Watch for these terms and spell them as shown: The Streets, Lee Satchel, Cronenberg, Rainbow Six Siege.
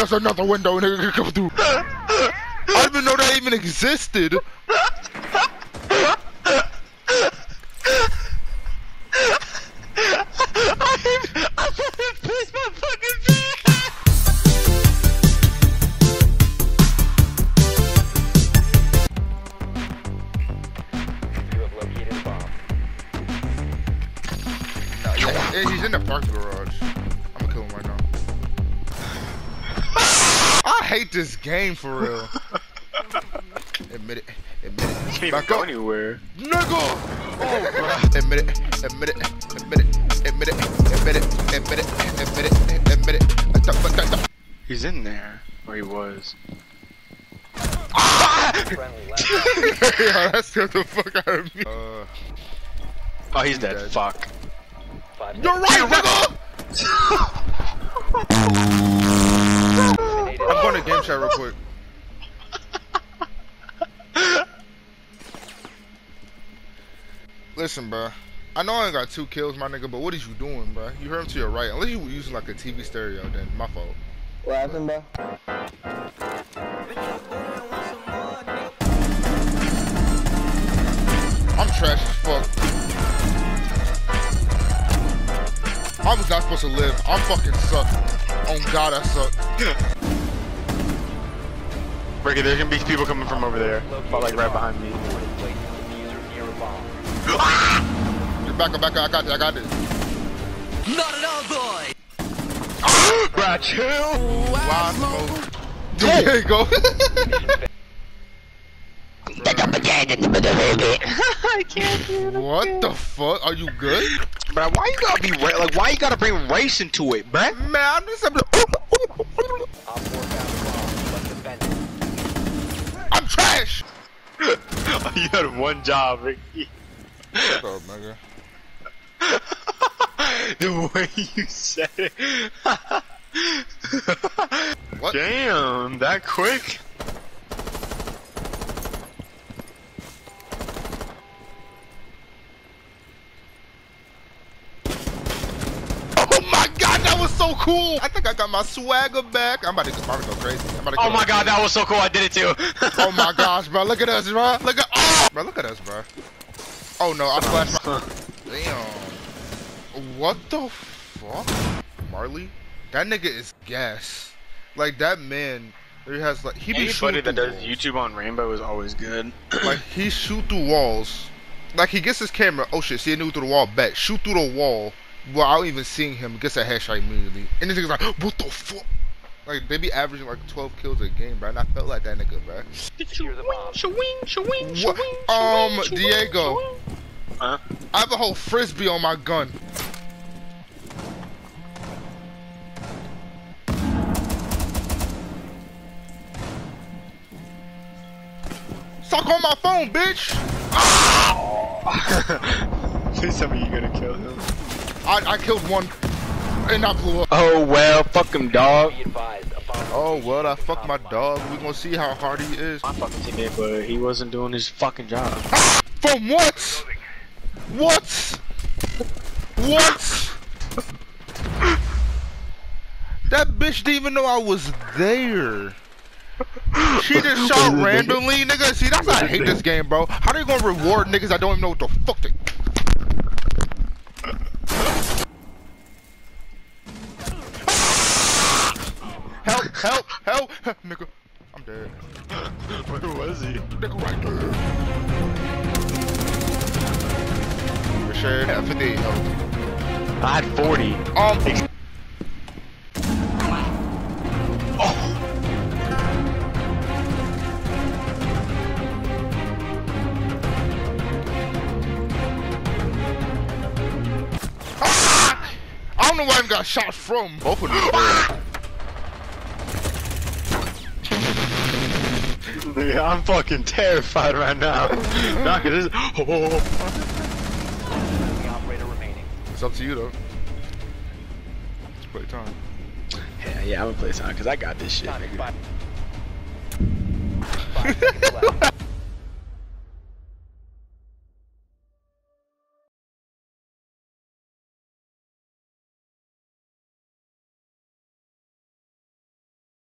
That's another window a nigga can come through. I didn't even know that even existed. Hey, he's in the parking garage. I'm gonna kill him right now. I hate this game for real. Admit it. Admit it. Can't back go up. Anywhere. Nigga! Oh, bro. Admit it. Admit it. Admit it. Admit it. Admit it. Admit it. Admit it. Admit it. He's in there. Or he was. Ah! Yeah, that scared the fuck out of me. Oh, he's dead. Dead. Fuck. You're right, nigga! I'm going to game chat real quick. Listen, bruh. I know I only got 2 kills, my nigga, but what is you doing, bruh? You heard him to your right. Unless you were using like a TV stereo, then my fault. What happened, bruh? I'm trash as fuck. I was not supposed to live. I'm fucking sucked. Oh God, I suck. Ricky, there's gonna be people coming from over there. But like right behind me. You're back up. I got this. Not at all, boy. Brad, chill. There you go. I can't do it. What the fuck? Are you good? Bro, why you gotta be like? Why you gotta bring race into it, bro? Man, I'm just. I'm trash. You had one job, Ricky. What's up, nigga? The way you said it. What? Damn, that quick. So cool! I think I got my swagger back. I'm about to go crazy. Oh my God, that was so cool! I did it too. Oh my gosh, bro! Look at us, bro! Look at bro! Look at us, bro! Oh no! I flashed my. Damn! What the fuck, Marley? That nigga is gas. Like that man, he has like he be shooting that does YouTube on Rainbow is always good. Like he shoot through walls. Like he gets his camera. Oh shit! See a new through the wall. Bet shoot through the wall. Without even seeing him, gets a headshot immediately. And this nigga's like, what the fuck? Like, they be averaging like 12 kills a game, bro. And I felt like that nigga, bro. Diego. Huh? I have a whole frisbee on my gun. Suck on my phone, bitch! Ah! Please tell me you're gonna kill him. I killed one, and I blew up. Oh well, fuck him, dog. Oh well, I fucked my dog. We gonna see how hard he is. My fucking teammate, but he wasn't doing his fucking job. From what? What? What? That bitch didn't even know I was there. She just shot randomly, nigga. See, that's why I hate this game, bro. How are you gonna reward niggas that don't even know what the fuck they? Help! Nigga, I'm dead. Where was he? Nigga, right there. For sure, half a day. I had 40. I don't know where I got shot from. Both of them. Yeah, I'm fucking terrified right now. The operator remaining. It's up to you though. Let's play time. Yeah, I'm gonna play time because I got this shit. Nigga. 5 seconds left.